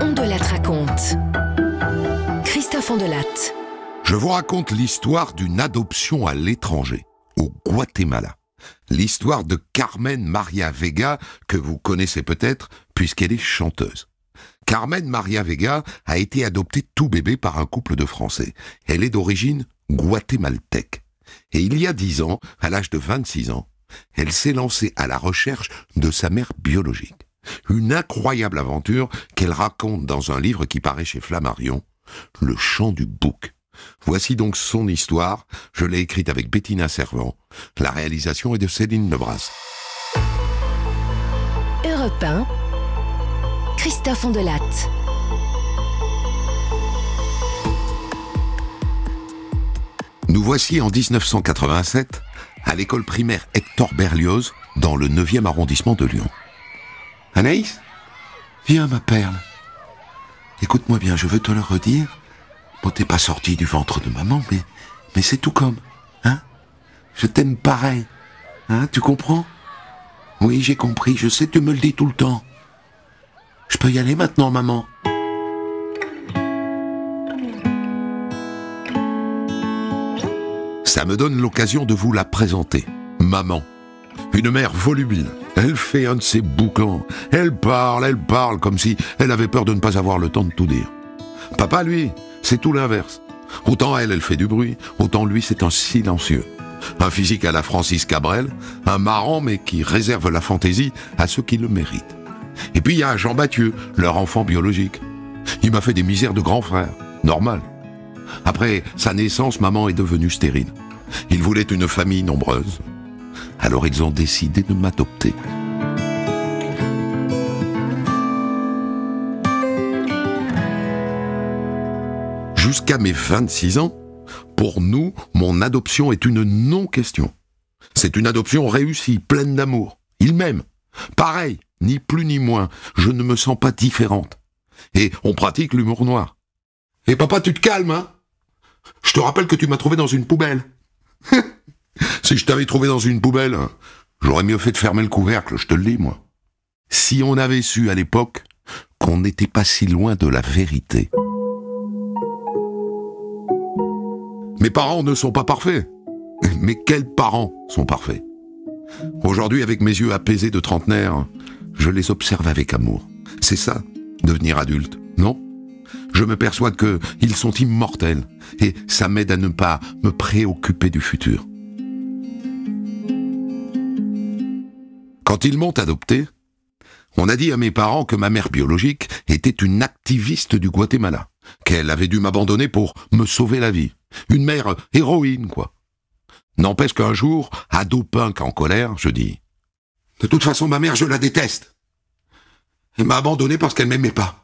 Hondelatte raconte. Christophe Hondelatte. Je vous raconte l'histoire d'une adoption à l'étranger, au Guatemala. L'histoire de Carmen Maria Vega, que vous connaissez peut-être, puisqu'elle est chanteuse. Carmen Maria Vega a été adoptée tout bébé par un couple de Français. Elle est d'origine guatémaltèque. Et il y a 10 ans, à l'âge de 26 ans, elle s'est lancée à la recherche de sa mère biologique. Une incroyable aventure qu'elle raconte dans un livre qui paraît chez Flammarion, « Le chant du bouc ». Voici donc son histoire. Je l'ai écrite avec Bettina Servan. La réalisation est de Céline Nebras. Europe 1, Christophe Hondelatte. Nous voici en 1987 à l'école primaire Hector Berlioz dans le 9e arrondissement de Lyon. Anaïs, viens ma perle. Écoute-moi bien, je veux te le redire. Bon, t'es pas sortie du ventre de maman, mais c'est tout comme, hein? Je t'aime pareil, hein? Tu comprends? Oui, j'ai compris, je sais, tu me le dis tout le temps. Je peux y aller maintenant, maman? Ça me donne l'occasion de vous la présenter, maman. Une mère volubile, elle fait un de ses boucans, elle parle comme si elle avait peur de ne pas avoir le temps de tout dire. Papa, lui, c'est tout l'inverse. Autant elle fait du bruit, autant lui, c'est un silencieux. Un physique à la Francis Cabrel, un marrant mais qui réserve la fantaisie à ceux qui le méritent. Et puis il y a Jean-Baptiste, leur enfant biologique. Il m'a fait des misères de grand frère, normal. Après sa naissance, maman est devenue stérile. Ils voulaient une famille nombreuse. Alors ils ont décidé de m'adopter. Jusqu'à mes 26 ans, pour nous, mon adoption est une non-question. C'est une adoption réussie, pleine d'amour. Ils m'aiment. Pareil, ni plus ni moins. Je ne me sens pas différente. Et on pratique l'humour noir. Et papa, tu te calmes, hein? Je te rappelle que tu m'as trouvé dans une poubelle. Si je t'avais trouvé dans une poubelle, j'aurais mieux fait de fermer le couvercle, je te le dis, moi. Si on avait su à l'époque qu'on n'était pas si loin de la vérité. Mes parents ne sont pas parfaits. Mais quels parents sont parfaits? Aujourd'hui, avec mes yeux apaisés de trentenaire, je les observe avec amour. C'est ça, devenir adulte, non? Je me perçois qu'ils sont immortels et ça m'aide à ne pas me préoccuper du futur. Quand ils m'ont adopté, on a dit à mes parents que ma mère biologique était une activiste du Guatemala, qu'elle avait dû m'abandonner pour me sauver la vie. Une mère héroïne, quoi. N'empêche qu'un jour, ado punk en colère, je dis « De toute façon, ma mère, je la déteste. Elle m'a abandonné parce qu'elle m'aimait pas. »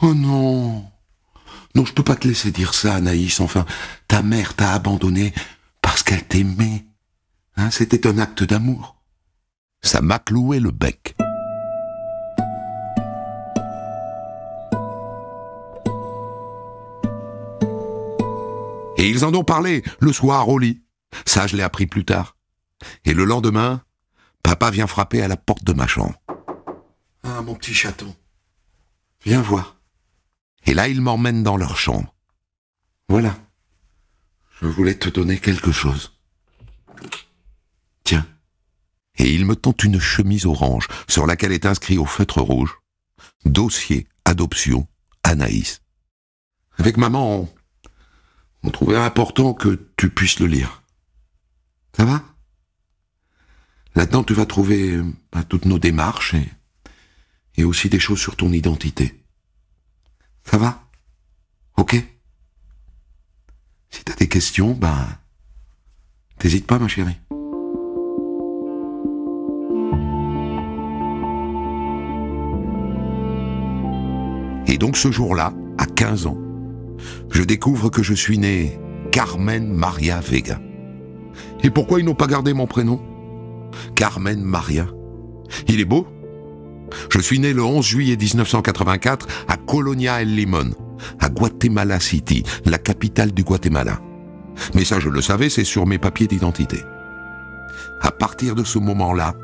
« Oh non, non, je peux pas te laisser dire ça, Anaïs. Enfin, ta mère t'a abandonné parce qu'elle t'aimait. Hein, c'était un acte d'amour. » Ça m'a cloué le bec. Et ils en ont parlé le soir au lit. Ça, je l'ai appris plus tard. Et le lendemain, papa vient frapper à la porte de ma chambre. « Ah, mon petit chaton, viens voir. » Et là, ils m'emmènent dans leur chambre. « Voilà, je voulais te donner quelque chose. Tiens. » Et il me tend une chemise orange sur laquelle est inscrit au feutre rouge « Dossier adoption Anaïs ». Avec maman, on trouvait important que tu puisses le lire. Ça va? Là-dedans, tu vas trouver toutes nos démarches et aussi des choses sur ton identité. Ça va? Ok? Si t'as des questions, t'hésites pas, ma chérie. Et donc ce jour-là, à 15 ans, je découvre que je suis né Carmen Maria Vega. Et pourquoi ils n'ont pas gardé mon prénom? Carmen Maria. Il est beau. Je suis né le 11 juillet 1984 à Colonia El Limón, à Guatemala City, la capitale du Guatemala. Mais ça, je le savais, c'est sur mes papiers d'identité. À partir de ce moment-là,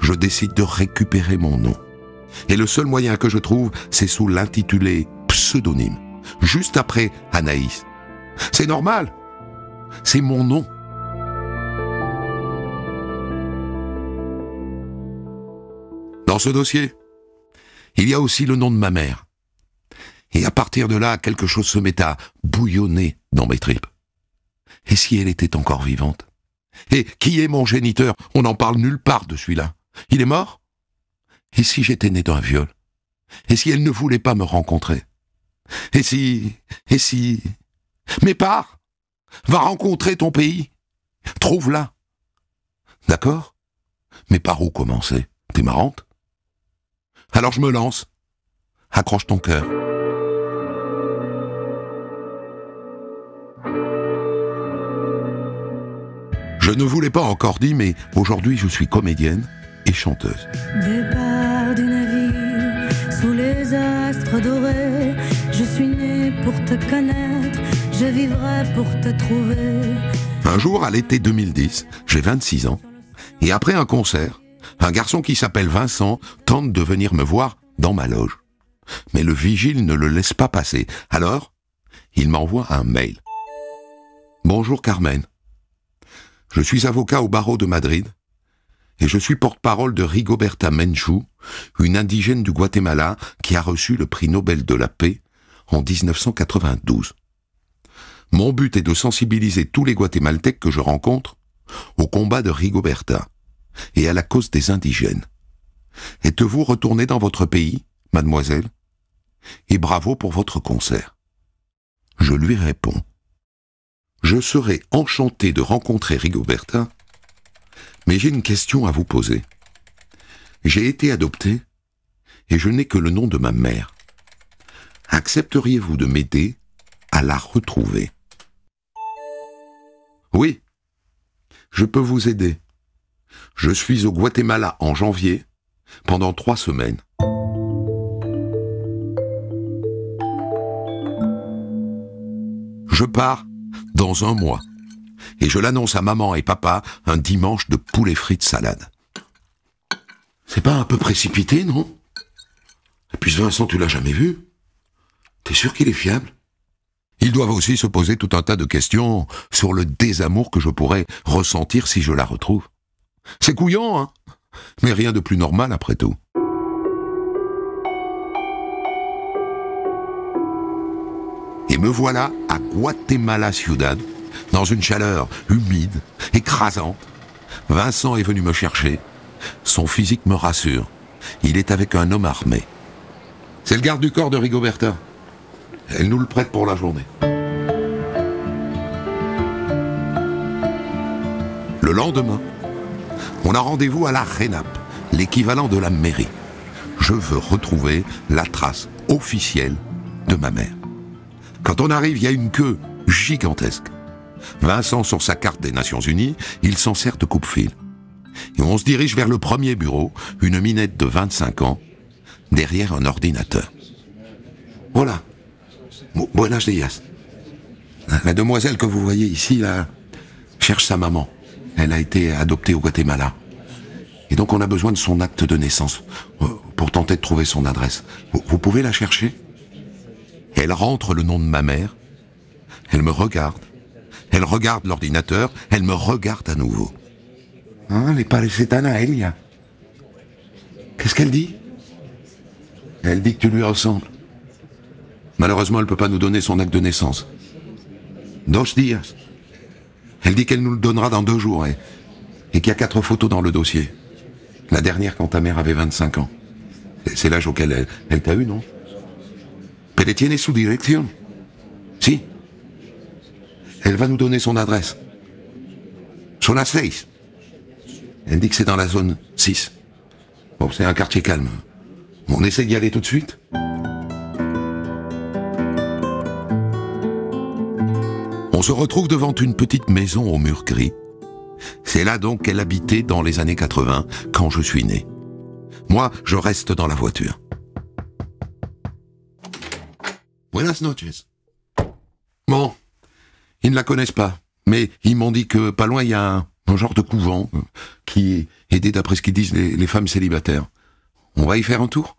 je décide de récupérer mon nom. Et le seul moyen que je trouve, c'est sous l'intitulé pseudonyme, juste après Anaïs. C'est normal, c'est mon nom. Dans ce dossier, il y a aussi le nom de ma mère. Et à partir de là, quelque chose se met à bouillonner dans mes tripes. Et si elle était encore vivante? Et qui est mon géniteur? On n'en parle nulle part de celui-là. Il est mort? Et si j'étais né d'un viol? Et si elle ne voulait pas me rencontrer? Et si... Mais pars! Va rencontrer ton pays! Trouve-la! D'accord? Mais par où commencer? T'es marrante? Alors je me lance. Accroche ton cœur. Je ne vous l'ai pas encore dit, mais aujourd'hui je suis comédienne et chanteuse. Départ du navire, sous les astres dorés, je suis née pour te connaître, je vivrai pour te trouver. Un jour, à l'été 2010, j'ai 26 ans, et après un concert, un garçon qui s'appelle Vincent tente de venir me voir dans ma loge. Mais le vigile ne le laisse pas passer, alors il m'envoie un mail. « Bonjour Carmen. Je suis avocat au barreau de Madrid et je suis porte-parole de Rigoberta Menchu, une indigène du Guatemala qui a reçu le prix Nobel de la paix en 1992. Mon but est de sensibiliser tous les Guatémaltèques que je rencontre au combat de Rigoberta et à la cause des indigènes. Êtes-vous retournée dans votre pays, mademoiselle? Et bravo pour votre concert. » Je lui réponds. Je serais enchanté de rencontrer Rigoberta, mais j'ai une question à vous poser. J'ai été adopté et je n'ai que le nom de ma mère. Accepteriez-vous de m'aider à la retrouver? Oui, je peux vous aider. Je suis au Guatemala en janvier, pendant 3 semaines. Je pars dans 1 mois, et je l'annonce à maman et papa un dimanche de poulet frites salade. C'est pas un peu précipité, non? Et puis Vincent, tu l'as jamais vu? T'es sûr qu'il est fiable? Ils doivent aussi se poser tout un tas de questions sur le désamour que je pourrais ressentir si je la retrouve. C'est couillant, hein? Mais rien de plus normal après tout. Et me voilà à Guatemala Ciudad, dans une chaleur humide, écrasante. Vincent est venu me chercher. Son physique me rassure. Il est avec un homme armé. C'est le garde du corps de Rigoberta. Elle nous le prête pour la journée. Le lendemain, on a rendez-vous à la RENAP, l'équivalent de la mairie. Je veux retrouver la trace officielle de ma mère. Quand on arrive, il y a une queue gigantesque. Vincent sort sa carte des Nations Unies, il s'en sert de coupe-fil. Et on se dirige vers le premier bureau, une minette de 25 ans, derrière un ordinateur. Voilà. Buenos días. La demoiselle que vous voyez ici, là, cherche sa maman. Elle a été adoptée au Guatemala. Et donc on a besoin de son acte de naissance pour tenter de trouver son adresse. Vous pouvez la chercher ? Elle rentre le nom de ma mère, elle me regarde, l'ordinateur, elle me regarde à nouveau. « Ah, les parecetana, Elia. » Qu'est-ce qu'elle dit? Elle dit que tu lui ressembles. Malheureusement, elle ne peut pas nous donner son acte de naissance. « Dos días. » Elle dit qu'elle nous le donnera dans 2 jours et qu'il y a 4 photos dans le dossier. La dernière quand ta mère avait 25 ans. C'est l'âge auquel elle t'a eu, non? Elle tienne sous direction. Si. Elle va nous donner son adresse. Zona 6. Elle dit que c'est dans la zone 6. Bon, c'est un quartier calme. On essaie d'y aller tout de suite. On se retrouve devant une petite maison aux murs gris. C'est là donc qu'elle habitait dans les années 80, quand je suis né. Moi, je reste dans la voiture. Buenas noches. Bon, ils ne la connaissent pas, mais ils m'ont dit que pas loin il y a un genre de couvent qui est aidé d'après ce qu'ils disent les femmes célibataires. On va y faire un tour?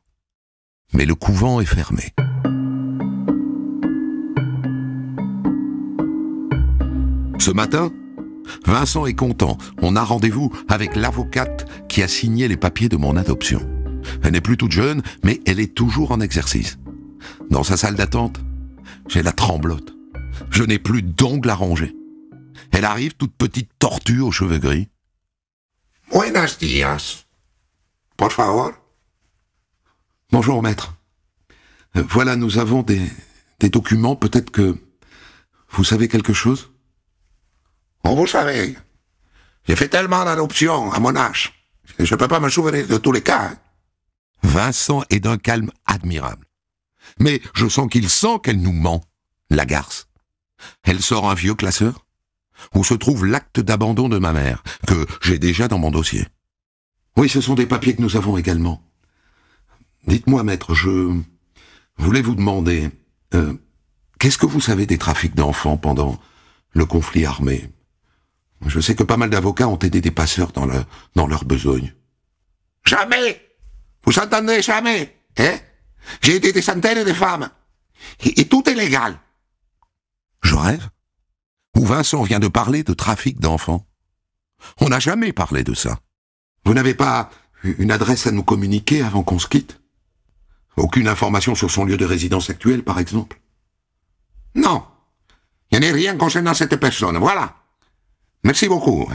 mais le couvent est fermé. Ce matin, Vincent est content. On a rendez-vous avec l'avocate qui a signé les papiers de mon adoption. Elle n'est plus toute jeune, mais elle est toujours en exercice. Dans sa salle d'attente, j'ai la tremblote. Je n'ai plus d'ongles à ronger. Elle arrive toute petite tortue aux cheveux gris. « Buenos días. Por favor. »« Bonjour, maître. Voilà, nous avons des documents. Peut-être que vous savez quelque chose ?» Bon, vous savez, j'ai fait tellement d'adoptions à mon âge, je ne peux pas me souvenir de tous les cas. Vincent est d'un calme admirable. Mais je sens qu'il sent qu'elle nous ment, la garce. Elle sort un vieux classeur où se trouve l'acte d'abandon de ma mère, que j'ai déjà dans mon dossier. Oui, ce sont des papiers que nous avons également. Dites-moi, maître, je voulais vous demander, qu'est-ce que vous savez des trafics d'enfants pendant le conflit armé ? Je sais que pas mal d'avocats ont aidé des passeurs dans leur besogne. Jamais! Vous entendez jamais, hein? J'ai aidé des centaines de femmes. Et tout est légal. Je rêve? Ou Vincent vient de parler de trafic d'enfants? On n'a jamais parlé de ça. Vous n'avez pas une adresse à nous communiquer avant qu'on se quitte? Aucune information sur son lieu de résidence actuel, par exemple? Non. Il n'y a rien concernant cette personne, voilà. Merci beaucoup.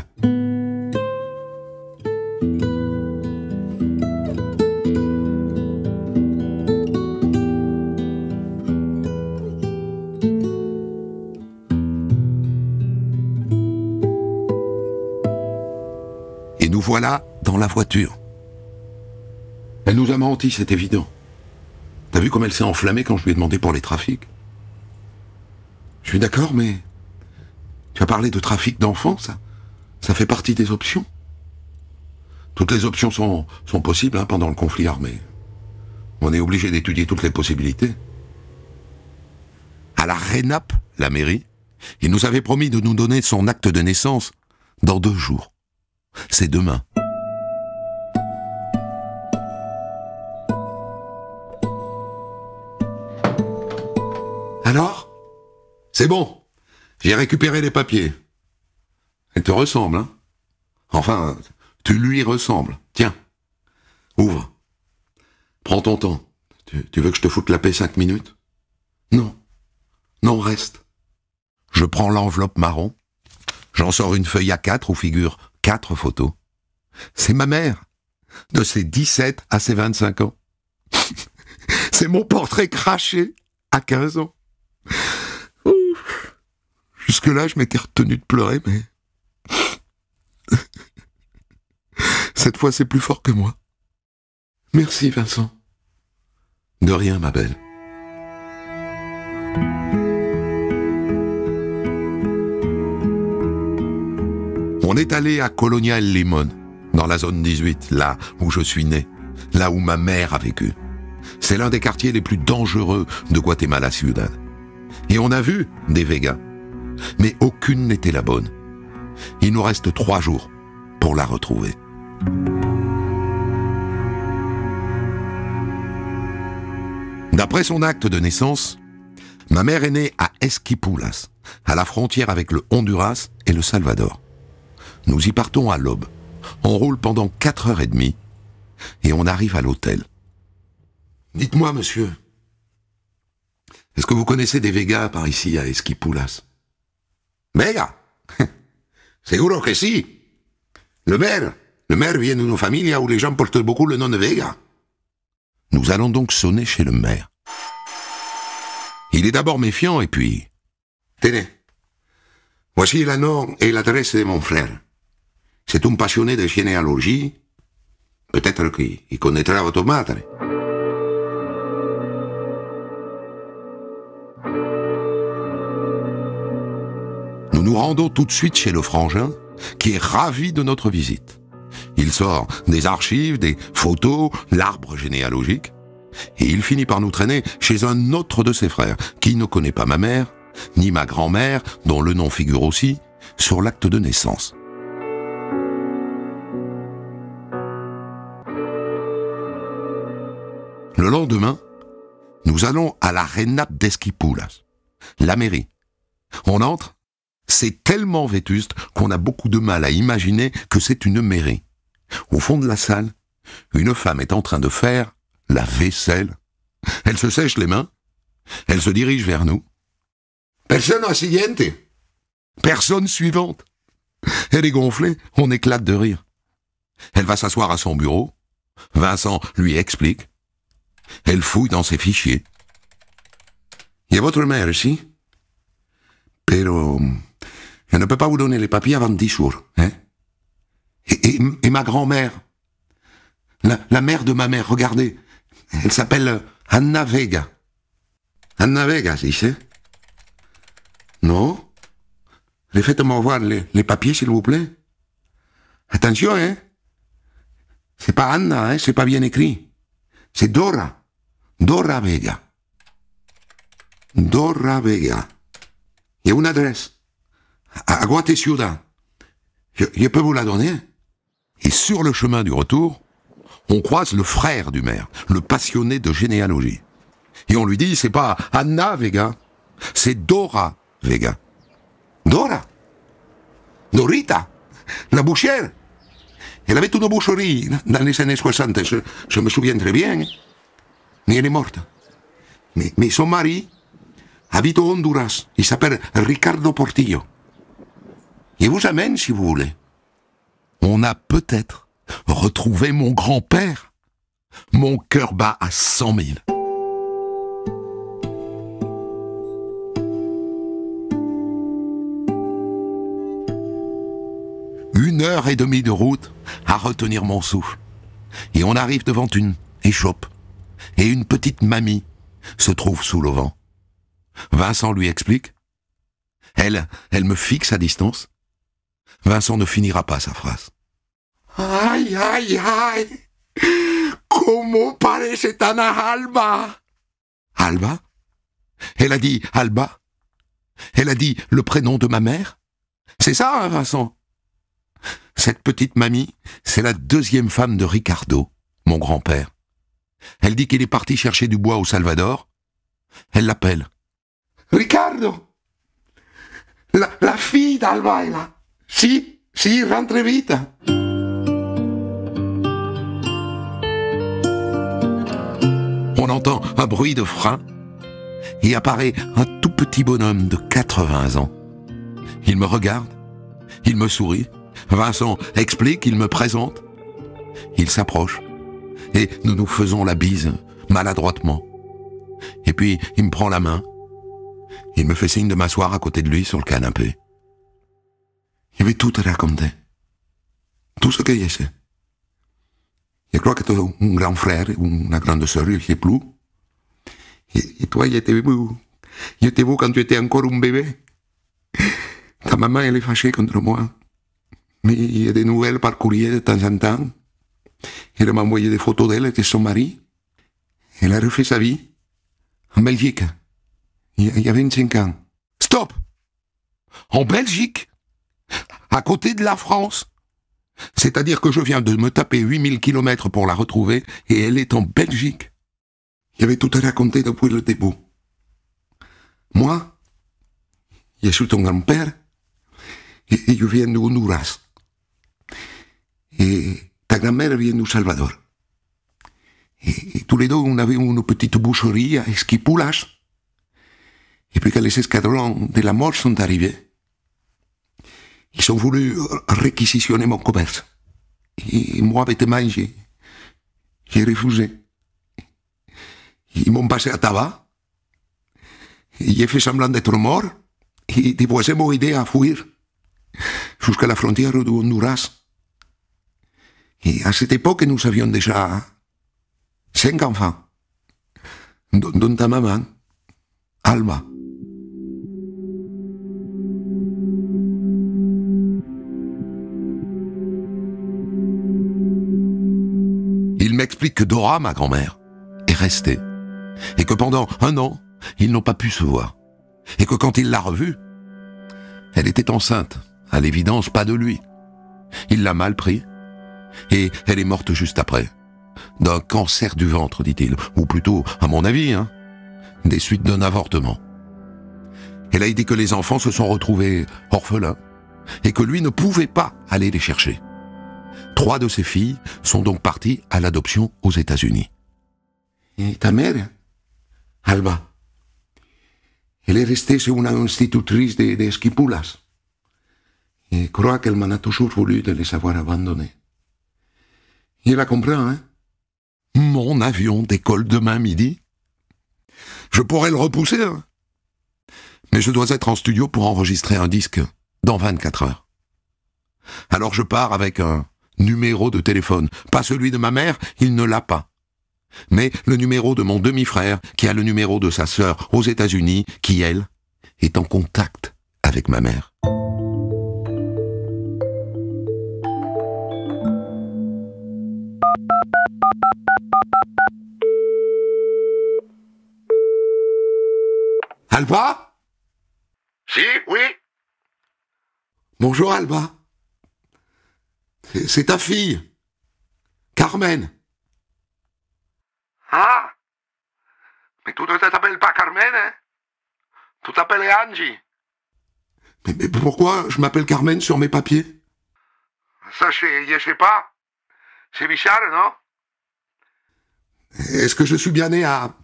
Et nous voilà dans la voiture. Elle nous a menti, c'est évident. T'as vu comme elle s'est enflammée quand je lui ai demandé pour les trafics? Je suis d'accord, mais... Tu as parlé de trafic d'enfants, ça fait partie des options. Toutes les options sont possibles, hein, pendant le conflit armé. On est obligé d'étudier toutes les possibilités. À la RENAP, la mairie, il nous avait promis de nous donner son acte de naissance dans 2 jours. C'est demain. Alors? C'est bon? J'ai récupéré les papiers. Elle te ressemble, hein? Enfin, tu lui ressembles. Tiens, ouvre. Prends ton temps. Tu veux que je te foute la paix 5 minutes? Non. Non, reste. Je prends l'enveloppe marron. J'en sors une feuille A4 où figurent 4 photos. C'est ma mère, de ses 17 à ses 25 ans. C'est mon portrait craché à 15 ans. Jusque-là, je m'étais retenu de pleurer, mais... Cette fois, c'est plus fort que moi. Merci, Vincent. De rien, ma belle. On est allé à Colonia El Limón, dans la zone 18, là où je suis né, là où ma mère a vécu. C'est l'un des quartiers les plus dangereux de Guatemala Ciudad. Et on a vu des Vegas. Mais aucune n'était la bonne. Il nous reste 3 jours pour la retrouver. D'après son acte de naissance, ma mère est née à Esquipulas, à la frontière avec le Honduras et le Salvador. Nous y partons à l'aube. On roule pendant 4 heures et demie et on arrive à l'hôtel. Dites-moi, monsieur, est-ce que vous connaissez des Vegas par ici à Esquipulas? Vega, seguro que si. Le maire vient d'une famille où les gens portent beaucoup le nom de Vega. Nous allons donc sonner chez le maire. Il est d'abord méfiant et puis... Tenez, voici le nom et l'adresse de mon frère. C'est un passionné de généalogie. Peut-être qu'il connaîtra votre mère. Nous nous rendons tout de suite chez le frangin, qui est ravi de notre visite. Il sort des archives, des photos, l'arbre généalogique, et il finit par nous traîner chez un autre de ses frères, qui ne connaît pas ma mère, ni ma grand-mère, dont le nom figure aussi, sur l'acte de naissance. Le lendemain, Nous allons à la RENAP d'Esquipulas, la mairie. On entre, c'est tellement vétuste qu'on a beaucoup de mal à imaginer que c'est une mairie. Au fond de la salle, une femme est en train de faire la vaisselle. Elle se sèche les mains, elle se dirige vers nous. « Personne suivante !»« Personne suivante !» Elle est gonflée, on éclate de rire. Elle va s'asseoir à son bureau, Vincent lui explique. Elle fouille dans ses fichiers. « Il y a votre mère ici ? » « Pero, elle ne peut pas vous donner les papiers avant 10 jours, hein ?»« Et ma grand-mère, la mère de ma mère, regardez, elle s'appelle Anna Vega. »« Anna Vega, si c'est ? » ?»« Non ? Faites-moi voir les papiers, s'il vous plaît. »« Attention, hein ? C'est pas Anna, hein, c'est pas bien écrit. C'est Dora. Dora Vega. Dora Vega. Il y a une adresse, à Guatemala. Je peux vous la donner. » Et sur le chemin du retour, on croise le frère du maire, le passionné de généalogie. Et on lui dit, c'est pas Anna Vega, c'est Dora Vega. Dora, Dorita, la bouchère. Elle avait une boucherie dans les années 60, je me souviens très bien. Mais elle est morte. Mais son mari habite au Honduras. Il s'appelle Ricardo Portillo. Il vous amène si vous voulez. On a peut-être retrouvé mon grand-père. Mon cœur bat à 100 000. Une heure et demie de route à retenir mon souffle. Et on arrive devant une échoppe. Et une petite mamie se trouve sous le vent. Vincent lui explique. Elle me fixe à distance. Vincent ne finira pas sa phrase. Aïe, aïe, aïe. Como parece tan Alba. Alba? Elle a dit Alba? Elle a dit le prénom de ma mère? C'est ça, hein, Vincent? Cette petite mamie, c'est la deuxième femme de Ricardo, mon grand-père. Elle dit qu'il est parti chercher du bois au Salvador. Elle l'appelle. Ricardo, la fille d'Alba est là. Si, rentre vite. On entend un bruit de frein et apparaît un tout petit bonhomme de 80 ans. Il me regarde, il me sourit. Vincent explique, il me présente. Il s'approche et nous nous faisons la bise maladroitement. Et puis il me prend la main. Il me fait signe de m'asseoir à côté de lui sur le canapé. Je vais tout te raconter. Tout ce que je sais. Je crois que tu as un grand frère ou une grande sœur, je ne sais plus. Et toi, je t'ai vu quand tu étais encore un bébé. Ta maman, elle est fâchée contre moi. Mais il y a des nouvelles par courrier de temps en temps. Elle m'a envoyé des photos d'elle et de son mari. Elle a refait sa vie en Belgique. Il y a 25 ans. Stop! En Belgique? À côté de la France? C'est-à-dire que je viens de me taper 8000 kilomètres pour la retrouver et elle est en Belgique. J'avais tout raconté depuis le début. Moi, je suis ton grand-père et je viens de Honduras. Et ta grand-mère vient du Salvador. Et tous les deux, on avait une petite boucherie à Esquipulas. Et puis quand les escadrons de la mort sont arrivés, ils ont voulu réquisitionner mon commerce. Et moi, bêtement, j'ai refusé. Ils m'ont passé à tabac. J'ai fait semblant d'être mort. Et des voisins m'ont aidé à fuir jusqu'à la frontière du Honduras. Et à cette époque, nous avions déjà 5 enfants, dont ta maman, Alba. Il m'explique que Dora, ma grand-mère, est restée. Et que pendant 1 an, ils n'ont pas pu se voir. Et que quand il l'a revue, elle était enceinte. À l'évidence, pas de lui. Il l'a mal pris. Et elle est morte juste après. D'un cancer du ventre, dit-il. Ou plutôt, à mon avis, hein, des suites d'un avortement. Elle a dit que les enfants se sont retrouvés orphelins et que lui ne pouvait pas aller les chercher. 3 de ses filles sont donc parties à l'adoption aux États-Unis. Et ta mère, Alba, elle est restée chez une institutrice de Esquipulas. Et je crois qu'elle m'en a toujours voulu de les avoir abandonnés. Il la comprend, hein? Mon avion décolle demain midi. Je pourrais le repousser, hein? Mais je dois être en studio pour enregistrer un disque dans 24 heures. Alors je pars avec un numéro de téléphone. Pas celui de ma mère, il ne l'a pas. Mais le numéro de mon demi-frère, qui a le numéro de sa sœur aux États-Unis, qui, elle, est en contact avec ma mère. Alba? Si, oui. Bonjour Alba. C'est ta fille, Carmen. Ah, mais tu ne t'appelles pas Carmen, hein? Tu t'appelles Angie. Mais pourquoi je m'appelle Carmen sur mes papiers? Ça, je sais pas. C'est bizarre, non? Est-ce que je suis bien né à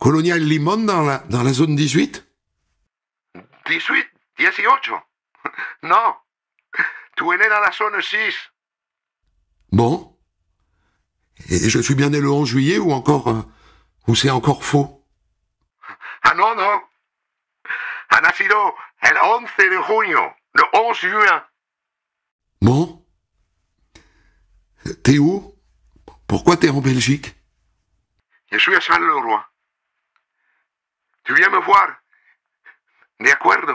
Colonia El Limón dans la zone 18? 18? 18? Non. Tu es né dans la zone 6. Bon. Et je suis bien né le 11 juillet ou encore... ou c'est encore faux? Ah non, non. Ha nacido el 11 de junio, le 11 juin. Bon. T'es où? Pourquoi t'es en Belgique? Je suis à Charleroi. Tu viens me voir. De accordo.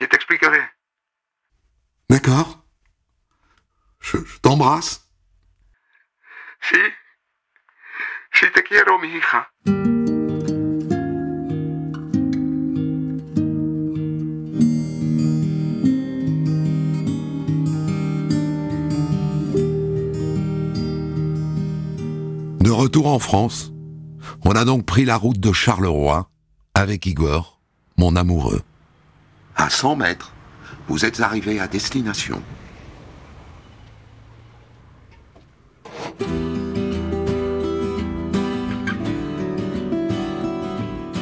Je t'expliquerai. D'accord. Je t'embrasse. Si. Si te quiero, mi hija. De retour en France, on a donc pris la route de Charleroi avec Igor, mon amoureux. À 100 mètres, vous êtes arrivé à destination.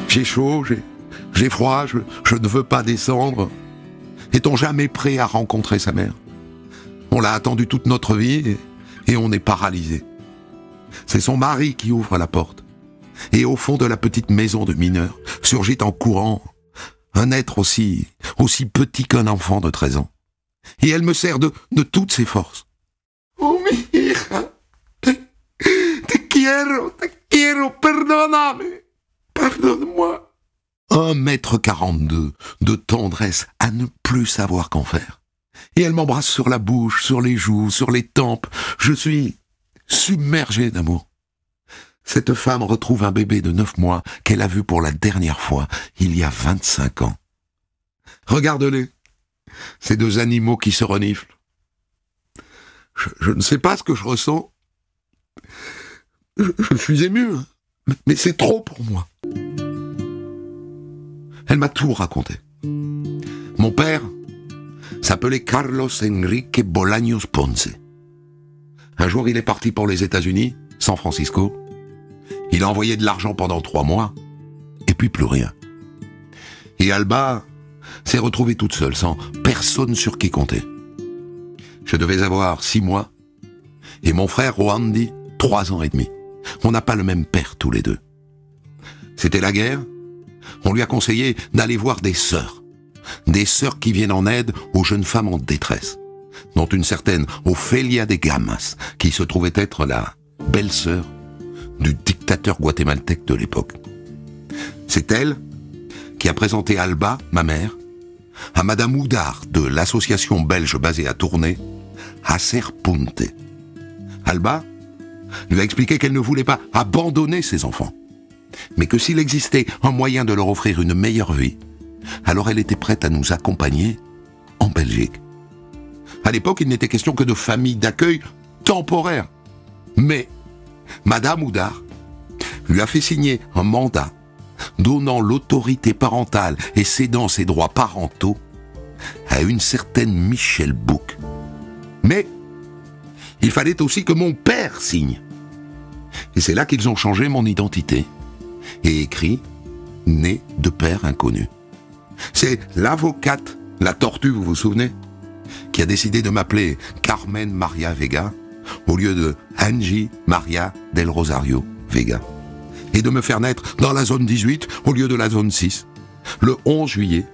J'ai chaud, j'ai froid, je ne veux pas descendre. Est-on jamais prêt à rencontrer sa mère? On l'a attendue toute notre vie et on est paralysé. C'est son mari qui ouvre la porte. Et au fond de la petite maison de mineurs, surgit en courant un être aussi petit qu'un enfant de 13 ans. Et elle me serre de toutes ses forces. Oh, mi hija, te quiero, perdóname. Pardonne-moi. 1m42 de tendresse à ne plus savoir qu'en faire. Et elle m'embrasse sur la bouche, sur les joues, sur les tempes. Je suis submergé d'amour. Cette femme retrouve un bébé de 9 mois qu'elle a vu pour la dernière fois il y a 25 ans. Regarde-les, ces deux animaux qui se reniflent. Je ne sais pas ce que je ressens. Je suis ému, mais c'est trop pour moi. Elle m'a tout raconté. Mon père s'appelait Carlos Enrique Bolaños Ponce. Un jour, il est parti pour les États-Unis, San Francisco. Il a envoyé de l'argent pendant 3 mois, et puis plus rien. Et Alba s'est retrouvée toute seule, sans personne sur qui compter. Je devais avoir 6 mois, et mon frère Rwandi, 3 ans et demi. On n'a pas le même père tous les deux. C'était la guerre. On lui a conseillé d'aller voir des sœurs. Des sœurs qui viennent en aide aux jeunes femmes en détresse, dont une certaine Ophélia de Gamas, qui se trouvait être la belle-sœur du dictateur guatémaltèque de l'époque. C'est elle qui a présenté Alba, ma mère, à Madame Houdard de l'association belge basée à Tournai, à Serpunte. Alba lui a expliqué qu'elle ne voulait pas abandonner ses enfants, mais que s'il existait un moyen de leur offrir une meilleure vie, alors elle était prête à nous accompagner en Belgique. À l'époque, il n'était question que de familles d'accueil temporaire, mais Madame Houdard lui a fait signer un mandat donnant l'autorité parentale et cédant ses droits parentaux à une certaine Michel Bouc. Mais il fallait aussi que mon père signe. Et c'est là qu'ils ont changé mon identité et écrit « Né de père inconnu ». C'est l'avocate, la tortue, vous vous souvenez, qui a décidé de m'appeler Carmen Maria Vega au lieu de Angie Maria del Rosario Vega et de me faire naître dans la zone 18 au lieu de la zone 6, le 11 juillet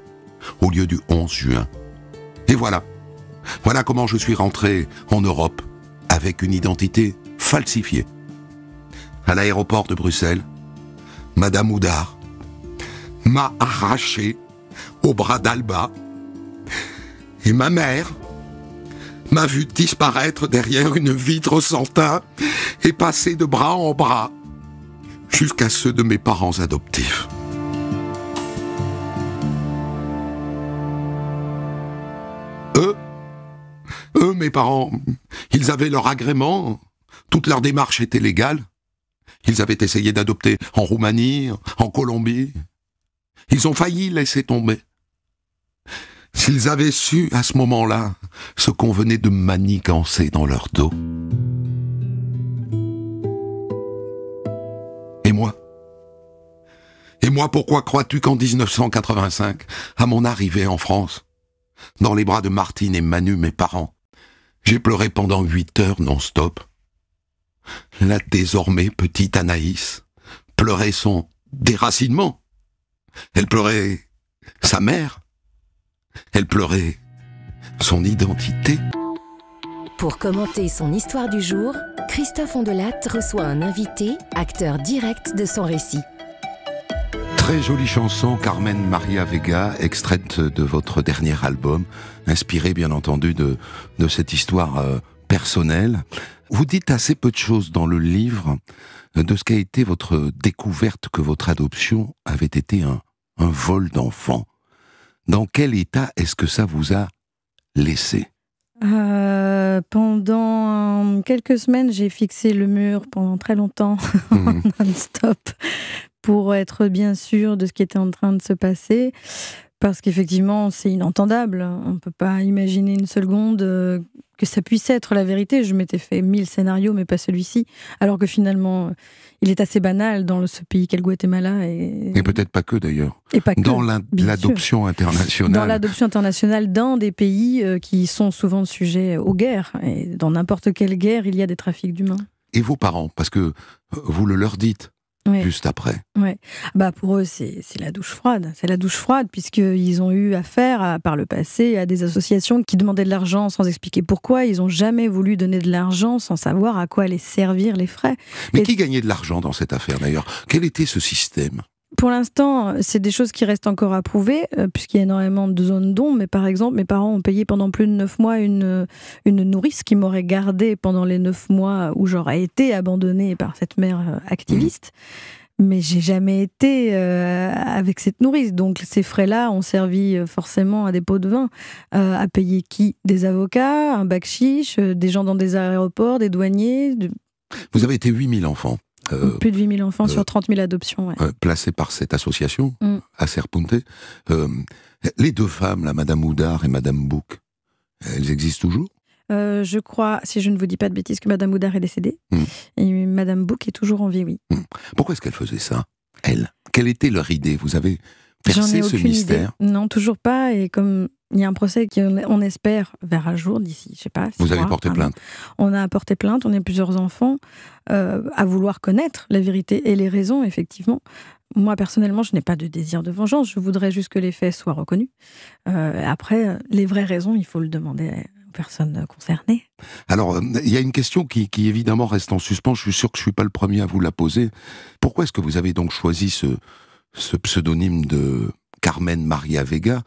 au lieu du 11 juin. Et voilà, voilà comment je suis rentré en Europe avec une identité falsifiée. À l'aéroport de Bruxelles, Madame Houdard m'a arraché au bras d'Alba et ma mère m'a vu disparaître derrière une vitre sans teint et passer de bras en bras jusqu'à ceux de mes parents adoptifs. Eux, mes parents, ils avaient leur agrément, toute leur démarche était légale. Ils avaient essayé d'adopter en Roumanie, en Colombie. Ils ont failli laisser tomber. S'ils avaient su, à ce moment-là, ce qu'on venait de manigancer dans leur dos. Et moi, pourquoi crois-tu qu'en 1985, à mon arrivée en France, dans les bras de Martine et Manu, mes parents, j'ai pleuré pendant 8 heures non-stop? La désormais petite Anaïs pleurait son déracinement. Elle pleurait sa mère. Elle pleurait son identité. Pour commenter son histoire du jour, Christophe Hondelatte reçoit un invité, acteur direct de son récit. Très jolie chanson, Carmen Maria Vega, extraite de votre dernier album, inspirée bien entendu de cette histoire personnelle. Vous dites assez peu de choses dans le livre de ce qu'a été votre découverte que votre adoption avait été un vol d'enfant. Dans quel état est-ce que ça vous a laissé? Pendant quelques semaines, j'ai fixé le mur pendant très longtemps, non-stop, pour être bien sûre de ce qui était en train de se passer. Parce qu'effectivement, c'est inentendable. On ne peut pas imaginer une seconde que ça puisse être la vérité. Je m'étais fait 1000 scénarios, mais pas celui-ci. Alors que finalement, il est assez banal dans ce pays qu'est le Guatemala. Et peut-être pas que d'ailleurs. Et pas que. Dans l'adoption internationale. Dans l'adoption internationale, dans des pays qui sont souvent sujets aux guerres. Et dans n'importe quelle guerre, il y a des trafics d'humains. Et vos parents, parce que vous le leur dites. Ouais. Juste après. Ouais. Bah pour eux, c'est la douche froide. C'est la douche froide, puisqu'ils ont eu affaire, par le passé, à des associations qui demandaient de l'argent sans expliquer pourquoi. Ils n'ont jamais voulu donner de l'argent sans savoir à quoi allaient servir les frais. Mais qui gagnait de l'argent dans cette affaire, d'ailleurs? Quel était ce système? Pour l'instant, c'est des choses qui restent encore à prouver, puisqu'il y a énormément de zones d'ombre. Mais par exemple, mes parents ont payé pendant plus de 9 mois une nourrice qui m'aurait gardée pendant les 9 mois où j'aurais été abandonnée par cette mère activiste. Mais j'ai jamais été avec cette nourrice. Donc ces frais-là ont servi forcément à des pots de vin. À payer qui? Des avocats, un bac chiche, des gens dans des aéroports, des douaniers. Vous avez été 8000 enfants. Plus de 8000 enfants sur 30 000 adoptions. Ouais. Placés par cette association, à Serpunte. Les deux femmes, là, Madame Houdard et Madame Bouc, elles existent toujours? Je crois, si je ne vous dis pas de bêtises, que Madame Houdard est décédée. Et Madame Bouc est toujours en vie, oui. Pourquoi est-ce qu'elle faisait ça, elle? Quelle était leur idée? Vous avez percé ce mystère? Non, toujours pas. Et comme il y a un procès qu'on espère vers un jour d'ici, je sais pas. Vous avez porté plainte? On a porté plainte, on a plusieurs enfants à vouloir connaître la vérité et les raisons, effectivement. Moi, personnellement, je n'ai pas de désir de vengeance, je voudrais juste que les faits soient reconnus. Après, les vraies raisons, il faut le demander aux personnes concernées. Alors, il y a une question qui évidemment reste en suspens, je suis sûr que je ne suis pas le premier à vous la poser. Pourquoi est-ce que vous avez donc choisi ce pseudonyme de Carmen Maria Vega,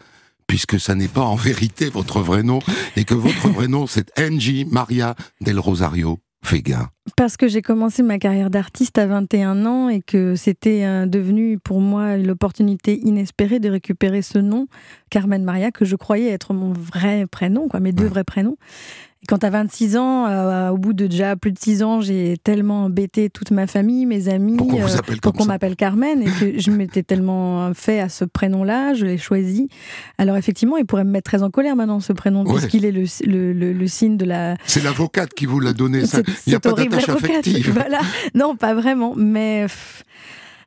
puisque ça n'est pas en vérité votre vrai nom, et que votre vrai nom, c'est Angie Maria del Rosario Vega? Parce que j'ai commencé ma carrière d'artiste à 21 ans, et que c'était devenu pour moi l'opportunité inespérée de récupérer ce nom, Carmen Maria, que je croyais être mon vrai prénom, quoi, mes deux vrais prénoms. Quand à 26 ans, au bout de déjà plus de 6 ans, j'ai tellement embêté toute ma famille, mes amis, pour qu'on m'appelle Carmen, et que je m'étais tellement fait à ce prénom-là, je l'ai choisi. Alors effectivement, il pourrait me mettre très en colère maintenant, ce prénom, ouais, puisqu'il est le signe de la... C'est l'avocate qui vous l'a donné, ça. Il n'y a pas d'attache affective. Voilà. Non, pas vraiment, mais...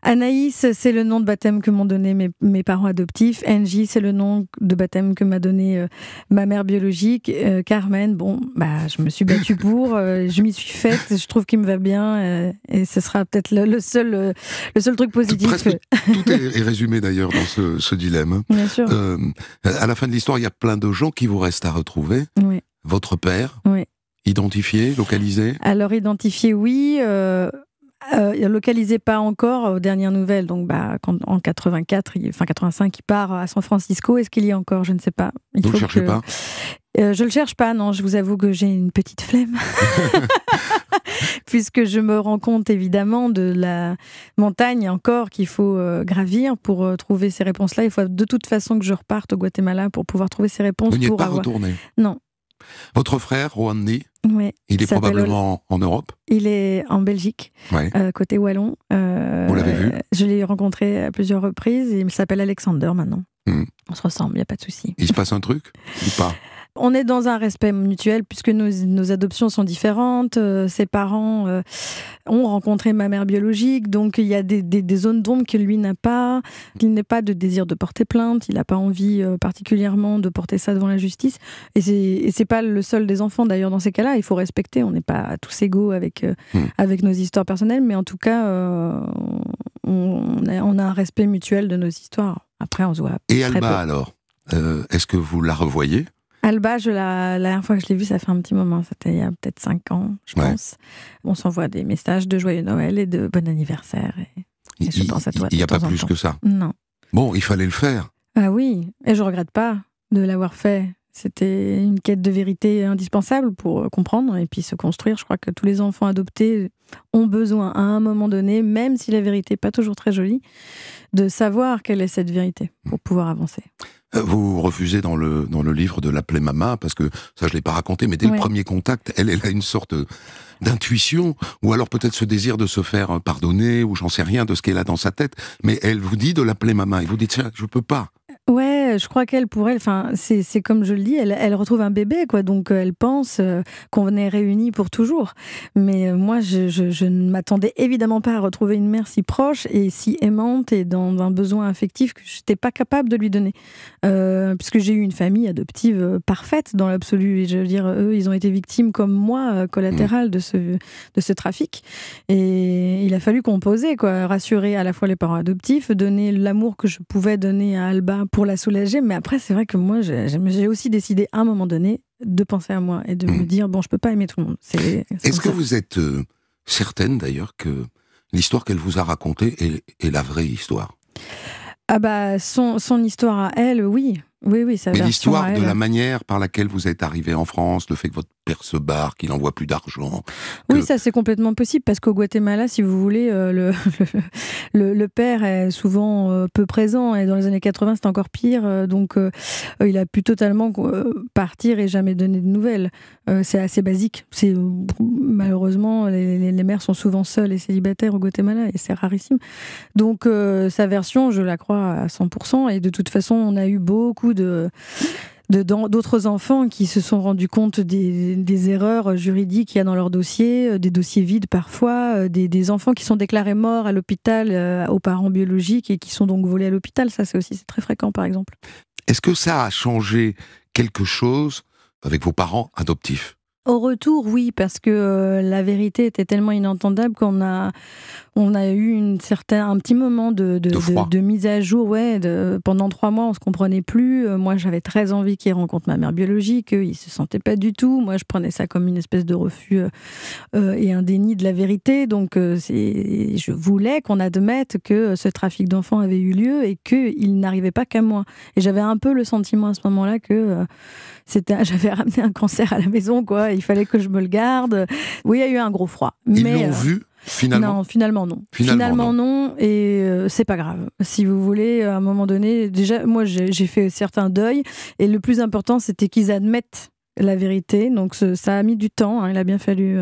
Anaïs, c'est le nom de baptême que m'ont donné mes parents adoptifs. Angie, c'est le nom de baptême que m'a donné ma mère biologique. Carmen, bon, bah, je me suis battue pour, je m'y suis faite, je trouve qu'il me va bien, et ce sera peut-être le seul truc positif. Tout est résumé d'ailleurs dans ce dilemme. Bien sûr. À la fin de l'histoire, il y a plein de gens qui vous restent à retrouver. Oui. Votre père, oui. Identifié, localisé? Alors identifié, oui. Localisé pas encore aux dernières nouvelles, donc bah, quand, en 84, enfin 85, il part à San Francisco. Est-ce qu'il y est encore? Je ne sais pas. Vous ne le cherchez pas? Je le cherche pas, non, je vous avoue que j'ai une petite flemme. Puisque je me rends compte évidemment de la montagne encore qu'il faut gravir pour trouver ces réponses-là. Il faut de toute façon que je reparte au Guatemala pour pouvoir trouver ces réponses. Vous n'y êtes pas retourné? Non. Votre frère, Rwandi, oui, il est probablement en Europe. Il est en Belgique, ouais, côté Wallon. Vous l'avez vu? Je l'ai rencontré à plusieurs reprises. Il s'appelle Alexander maintenant. Mmh. On se ressemble, il n'y a pas de souci. Il se passe un truc ou pas? On est dans un respect mutuel puisque nos adoptions sont différentes. Ses parents ont rencontré ma mère biologique, donc il y a des zones d'ombre que lui n'a pas. Il n'a pas de désir de porter plainte, il n'a pas envie particulièrement de porter ça devant la justice. Et c'est pas le seul des enfants d'ailleurs dans ces cas-là, il faut respecter. On n'est pas tous égaux avec nos histoires personnelles, mais en tout cas, on a un respect mutuel de nos histoires. Après, on se voit. Et Alba, alors, est-ce que vous la revoyez? Alba, la dernière fois que je l'ai vue, ça fait un petit moment, c'était il y a peut-être 5 ans, je pense. On s'envoie des messages de Joyeux Noël et de Bon anniversaire. Et je pense à toi. Il n'y a pas plus que ça. Non. Bon, il fallait le faire. Ah oui, et je ne regrette pas de l'avoir fait. C'était une quête de vérité indispensable pour comprendre et puis se construire. Je crois que tous les enfants adoptés ont besoin, à un moment donné, même si la vérité n'est pas toujours très jolie, de savoir quelle est cette vérité pour pouvoir avancer. Vous refusez dans le livre de l'appeler Mama, parce que ça je ne l'ai pas raconté, mais dès le premier contact, elle a une sorte d'intuition, ou alors peut-être ce désir de se faire pardonner, ou j'en sais rien de ce qu'elle a dans sa tête, mais elle vous dit de l'appeler Mama, et vous dites tiens, je ne peux pas. Ouais, je crois qu'elle, pour elle, enfin, c'est comme je le dis, elle retrouve un bébé, quoi, donc elle pense qu'on est réunis pour toujours. Mais moi, je ne m'attendais évidemment pas à retrouver une mère si proche et si aimante et dans un besoin affectif que je n'étais pas capable de lui donner. Puisque j'ai eu une famille adoptive parfaite dans l'absolu, et je veux dire, eux, ils ont été victimes comme moi, collatérales de ce trafic. Et il a fallu composer, quoi, rassurer à la fois les parents adoptifs, donner l'amour que je pouvais donner à Alba pour la soulager, mais après c'est vrai que moi j'ai aussi décidé à un moment donné de penser à moi et de me dire bon, je peux pas aimer tout le monde. Est-ce que vous êtes certaine d'ailleurs que l'histoire qu'elle vous a racontée est la vraie histoire? Ah bah son histoire à elle, oui. Oui, oui, ça va. Mais l'histoire de la manière par laquelle vous êtes arrivé en France, le fait que votre père se barre, qu'il n'envoie plus d'argent... Que... Oui, ça c'est complètement possible, parce qu'au Guatemala, si vous voulez, le père est souvent peu présent, et dans les années 80 c'était encore pire, donc il a pu totalement partir et jamais donner de nouvelles. C'est assez basique. Malheureusement, les mères sont souvent seules et célibataires au Guatemala, et c'est rarissime. Donc sa version, je la crois à 100%, et de toute façon, on a eu beaucoup d'autres enfants qui se sont rendus compte des erreurs juridiques qu'il y a dans leurs dossiers, des dossiers vides parfois, des enfants qui sont déclarés morts à l'hôpital aux parents biologiques et qui sont donc volés à l'hôpital. Ça, c'est aussi très fréquent, par exemple. Est-ce que ça a changé quelque chose avec vos parents adoptifs? Au retour, oui, parce que la vérité était tellement inentendable qu'on a eu un petit moment de mise à jour. Ouais, pendant 3 mois, on ne se comprenait plus. Moi, j'avais très envie qu'ils rencontrent ma mère biologique. Eux, ils ne se sentaient pas du tout. Moi, je prenais ça comme une espèce de refus et un déni de la vérité. Donc, je voulais qu'on admette que ce trafic d'enfants avait eu lieu et qu'il n'arrivait pas qu'à moi. Et j'avais un peu le sentiment à ce moment-là que j'avais ramené un cancer à la maison, quoi. Il fallait que je me le garde. Oui, il y a eu un gros froid. Ils l'ont vu, finalement? Non, finalement non. Finalement non, et c'est pas grave. Si vous voulez, à un moment donné, déjà, moi j'ai fait certains deuils, et le plus important, c'était qu'ils admettent la vérité. Donc ça a mis du temps, hein. Il a bien fallu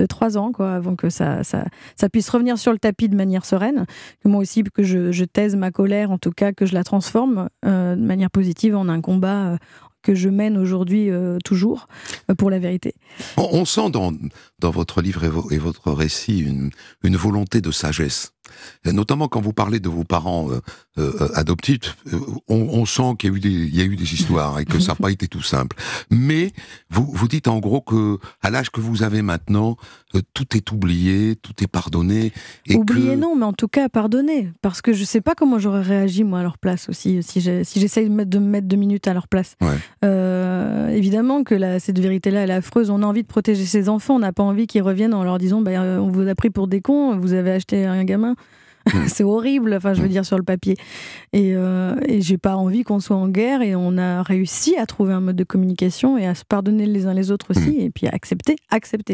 2-3 ans quoi, avant que ça puisse revenir sur le tapis de manière sereine, que moi aussi que je taise ma colère, en tout cas que je la transforme de manière positive en un combat que je mène aujourd'hui toujours pour la vérité. On sent dans votre livre et votre récit une volonté de sagesse. Notamment quand vous parlez de vos parents adoptifs, on sent qu'il y a eu des histoires et que ça n'a pas été tout simple. Mais vous dites en gros qu'à l'âge que vous avez maintenant, tout est oublié, tout est pardonné. Et oublié que... non, mais en tout cas pardonné. Parce que je ne sais pas comment j'aurais réagi moi à leur place aussi, si j'essaye de me mettre 2 minutes à leur place. Ouais. Évidemment que cette vérité-là, elle est affreuse. On a envie de protéger ses enfants, on n'a pas envie qu'ils reviennent en leur disant bah, on vous a pris pour des cons, vous avez acheté un gamin. C'est horrible, enfin je veux dire sur le papier. Et j'ai pas envie qu'on soit en guerre, et on a réussi à trouver un mode de communication et à se pardonner les uns les autres aussi, et puis à accepter.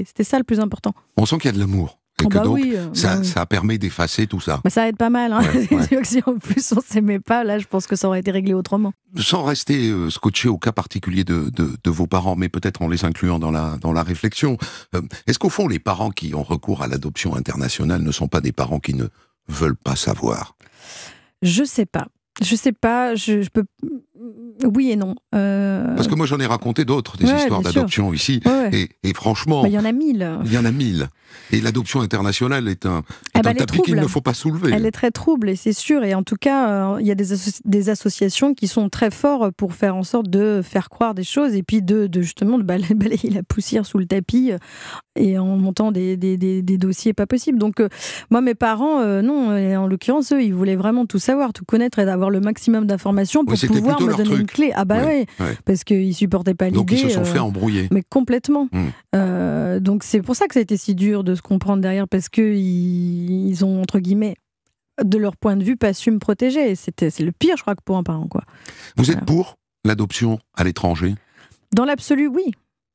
C'était ça le plus important. On sent qu'il y a de l'amour. Et que bah donc, oui, ça permet d'effacer tout ça. Bah ça aide pas mal, hein. Ouais, ouais. Si en plus on s'aimait pas, là je pense que ça aurait été réglé autrement. Sans rester scotché au cas particulier de vos parents, mais peut-être en les incluant dans la réflexion, est-ce qu'au fond les parents qui ont recours à l'adoption internationale ne sont pas des parents qui ne veulent pas savoir? Je sais pas. Je sais pas, je peux... Oui et non. Parce que moi j'en ai raconté d'autres, des histoires d'adoption ici, et franchement... Il y en a 1000. Il y en a 1000. Et l'adoption internationale est un tapis qu'il ne faut pas soulever. Elle est très trouble, et c'est sûr, et en tout cas, il y a des associations qui sont très fortes pour faire en sorte de faire croire des choses, et puis justement de balayer la poussière sous le tapis, et en montant des dossiers pas possibles. Donc moi mes parents, non, et en l'occurrence eux, ils voulaient vraiment tout savoir, tout connaître, et d'avoir le maximum d'informations pour pouvoir... me donner une clé. Ah bah ouais, ouais. Parce qu'ils supportaient pas l'idée. Donc ils se sont fait embrouiller. Mais complètement. Donc c'est pour ça que ça a été si dur de se comprendre derrière, parce qu'ils ont, entre guillemets, de leur point de vue, pas su me protéger. C'est le pire, je crois, que pour un parent, quoi. Vous êtes pour l'adoption à l'étranger? Dans l'absolu, oui.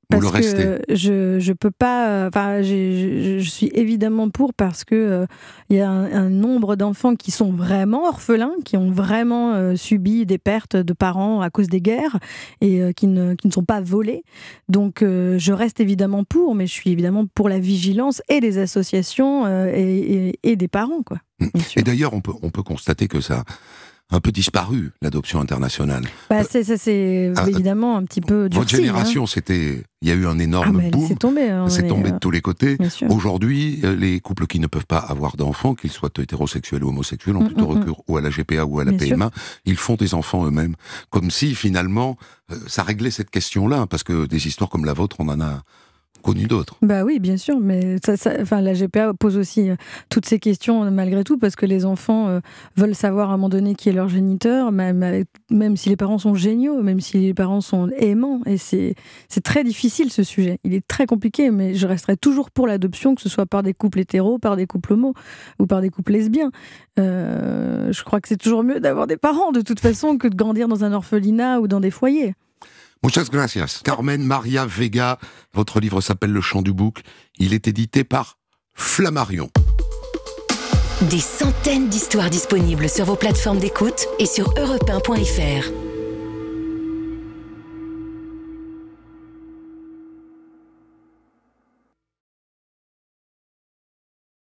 Parce que je peux pas... Enfin, je suis évidemment pour, parce que il y a un nombre d'enfants qui sont vraiment orphelins, qui ont vraiment subi des pertes de parents à cause des guerres, et qui ne sont pas volés. Donc je reste évidemment pour, mais je suis évidemment pour la vigilance et des associations et des parents, quoi. Et d'ailleurs, on peut constater que ça... un peu disparu, l'adoption internationale. Bah, ça c'est évidemment un petit peu durci. Votre génération, hein. Il y a eu un énorme boom. C'est tombé, hein, de tous les côtés. Aujourd'hui, les couples qui ne peuvent pas avoir d'enfants, qu'ils soient hétérosexuels ou homosexuels, ont plutôt recours ou à la GPA ou à la PMA. Ils font des enfants eux-mêmes. Comme si, finalement, ça réglait cette question-là, parce que des histoires comme la vôtre, on en a... connu d'autres. Bah oui, bien sûr, mais enfin, la GPA pose aussi toutes ces questions malgré tout, parce que les enfants veulent savoir à un moment donné qui est leur géniteur, même si les parents sont géniaux, même si les parents sont aimants, et c'est très difficile ce sujet. Il est très compliqué, mais je resterai toujours pour l'adoption, que ce soit par des couples hétéros, par des couples homo, ou par des couples lesbiens. Je crois que c'est toujours mieux d'avoir des parents, de toute façon, que de grandir dans un orphelinat ou dans des foyers. Muchas gracias. Carmen Maria Vega, votre livre s'appelle Le chant du bouc. Il est édité par Flammarion. Des centaines d'histoires disponibles sur vos plateformes d'écoute et sur europe1.fr.